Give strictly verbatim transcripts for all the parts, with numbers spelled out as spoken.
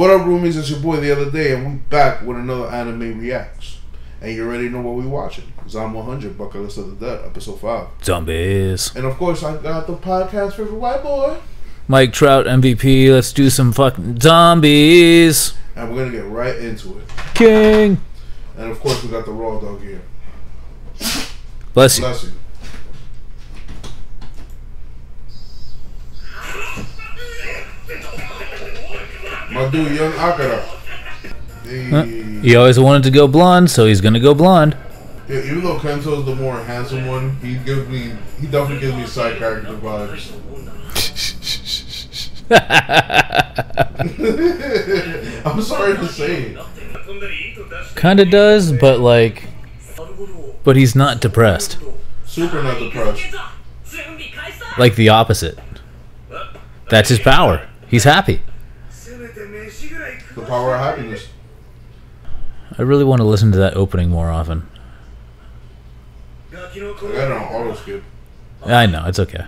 What up, roomies? It's your boy the other day, and we're back with another Anime Reacts. And you already know what we're watching. Zom one hundred, Bucket List of the Dead, Episode five. Zombies. And of course, I got the podcast favorite white boy, Mike Trout, M V P. Let's do some fucking zombies. And we're going to get right into it. King. And of course, we got the raw dog here. Bless you. Bless you. My dude, young Akira. Hey. He always wanted to go blonde, so he's gonna go blonde. Yeah, even though Kencho is the more handsome one, he gives me, he definitely gives me side character vibes. I'm sorry to say. Kinda does, but like, but he's not depressed. Super not depressed. Like the opposite. That's his power. He's happy. The power of happiness. I really want to listen to that opening more often. I got it on auto skip. I know, it's okay.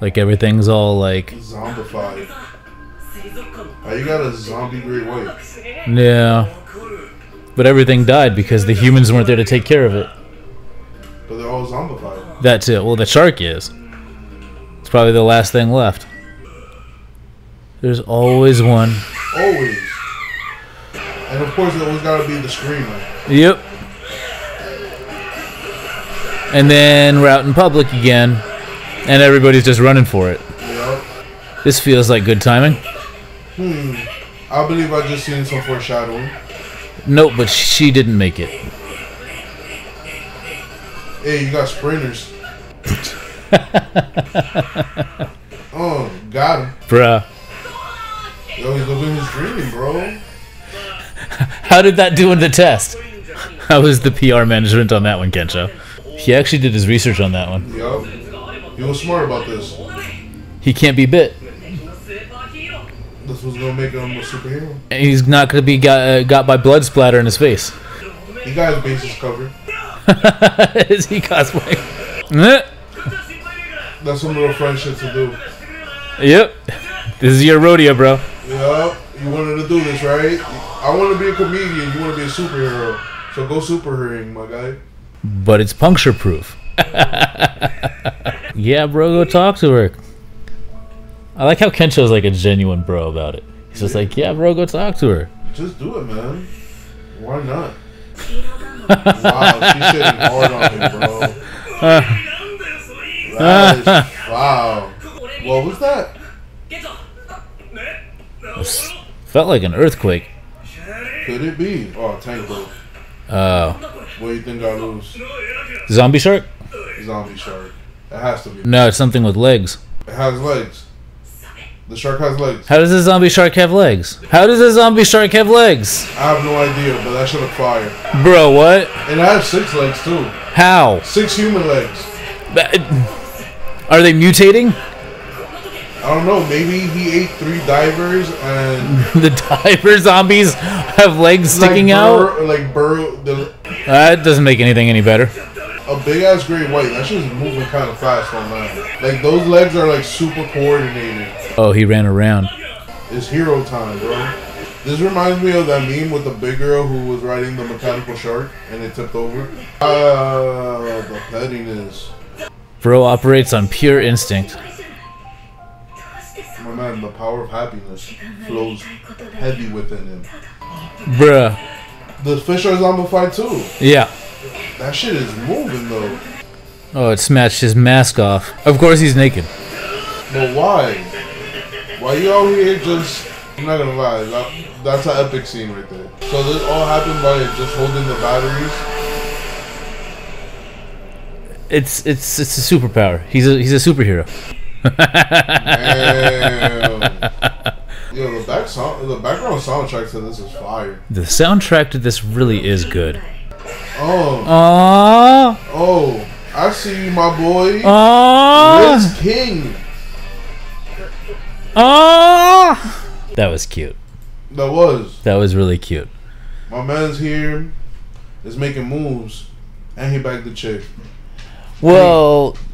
Like everything's all like zombified. Oh, you got a zombie great white. Yeah. But everything died because the humans weren't there to take care of it. But they're all zombified. That's it. Well, the shark is. It's probably the last thing left. There's always one. Always. And of course, it always gotta be the screamer. Yep. And then we're out in public again, and everybody's just running for it. Yep. This feels like good timing. Hmm. I believe I just seen some foreshadowing. Nope, but she didn't make it. Hey, you got sprinters. Oh, got him. Bruh. Yo, he's living his dream, bro. How did that do in the test? How was the P R management on that one, Kencho? He actually did his research on that one. Yup. He was smart about this. He can't be bit. This was gonna make him a superhero. And he's not gonna be got, uh, got by blood splatter in his face. He got his bases covered. Is he cosplaying? That's some little friend shit to do. Yep. This is your rodeo, bro. Yup, you wanted to do this, right? I want to be a comedian, you want to be a superhero. So go superheroing, my guy. But it's puncture proof. Yeah, bro, go talk to her. I like how Kencho's like a genuine bro about it. He's just yeah. like, yeah, bro, go talk to her. Just do it, man. Why not? Wow, she's hitting hard on him, bro. That is, wow. What was that? It felt like an earthquake. Could it be? Oh, tank boat. Oh. What do you think I lose? Zombie shark? Zombie shark. It has to be. No, it's something with legs. It has legs. The shark has legs. How does a zombie shark have legs? How does a zombie shark have legs? I have no idea, but that should have fired. Bro, what? It has six legs, too. How? Six human legs. Are they mutating? I don't know, maybe he ate three divers and... The diver zombies have legs sticking like out? Bur like burrow... The... That doesn't make anything any better. A big-ass great white, that shit's moving kind of fast on that. Like, those legs are, like, super coordinated. Oh, he ran around. It's hero time, bro. This reminds me of that meme with the big girl who was riding the mechanical shark and it tipped over. Ah, uh, the pettiness. Bro operates on pure instinct. My man, the power of happiness flows heavy within him. Bruh. The fish are zombified too. Yeah. That shit is moving though. Oh, it smashed his mask off. Of course he's naked. But why? Why you out here just... I'm not gonna lie, that, that's an epic scene right there. So this all happened by just holding the batteries? It's it's it's a superpower. He's a, he's a superhero. Damn. Yo, the, back sound, the background soundtrack to this is fire. The soundtrack to this really is good. Oh. Aww. Oh, I see you, my boy. Aww. Liz King. Aww. That was cute. That was. That was really cute. My man's here is making moves, and he bagged the chick. Well... Hey.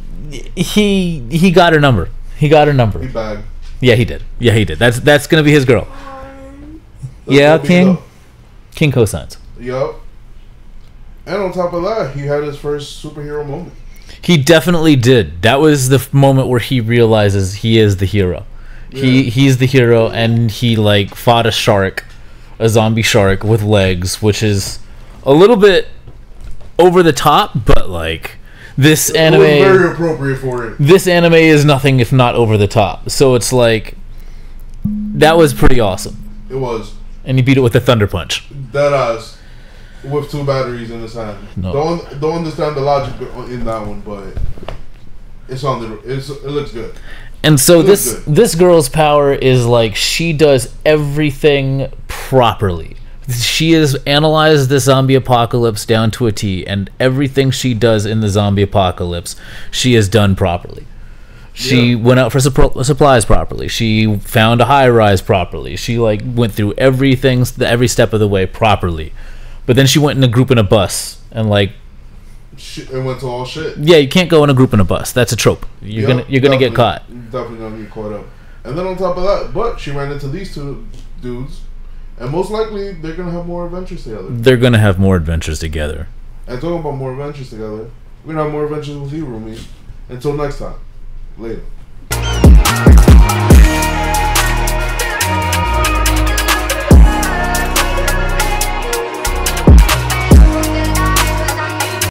He he got her number. He got her number. He bagged. Yeah, he did. Yeah, he did. That's that's gonna be his girl. That's yeah, King. King co-signs. Yup. And on top of that, he had his first superhero moment. He definitely did. That was the moment where he realizes he is the hero. Yeah. He he's the hero, and he like fought a shark, a zombie shark with legs, which is a little bit over the top, but like this it anime was very appropriate for it. This anime is nothing if not over the top. So it's like that was pretty awesome. It was. And he beat it with a thunder punch. That ass. With two batteries in his hand. No. Don't don't understand the logic in that one, but it's on the it's, it looks good. And so this good. this girl's power is like she does everything properly. She has analyzed the zombie apocalypse down to a T, and everything she does in the zombie apocalypse, she has done properly. She yeah. went out for supp supplies properly. She found a high rise properly. She like went through everything, every step of the way properly. But then she went in a group in a bus and like shit, and went to all shit. Yeah, you can't go in a group in a bus. That's a trope. You're yep, gonna you're gonna get caught. Definitely gonna get caught up. And then on top of that, but she ran into these two dudes, and most likely they're gonna have more adventures together. They're gonna have more adventures together. And talking about more adventures together, we're gonna have more adventures with you, Hiroomi. Until next time, later.